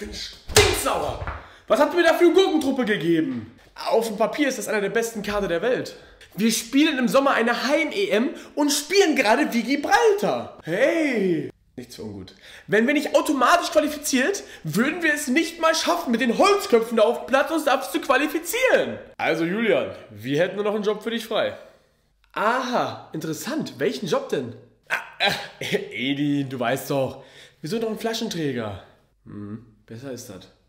bin stinksauer. Was habt ihr mir da für eine Gurkentruppe gegeben? Auf dem Papier ist das einer der besten Kader der Welt. Wir spielen im Sommer eine Heim-EM und spielen gerade wie Gibraltar. Hey! Nichts für ungut. Wenn wir nicht automatisch qualifiziert, würden wir es nicht mal schaffen, mit den Holzköpfen da auf Platz uns zu qualifizieren. Also Julian, wir hätten nur noch einen Job für dich frei. Aha, interessant. Welchen Job denn? Edi, du weißt doch. Wieso noch einen Flaschenträger? Hm, besser ist das.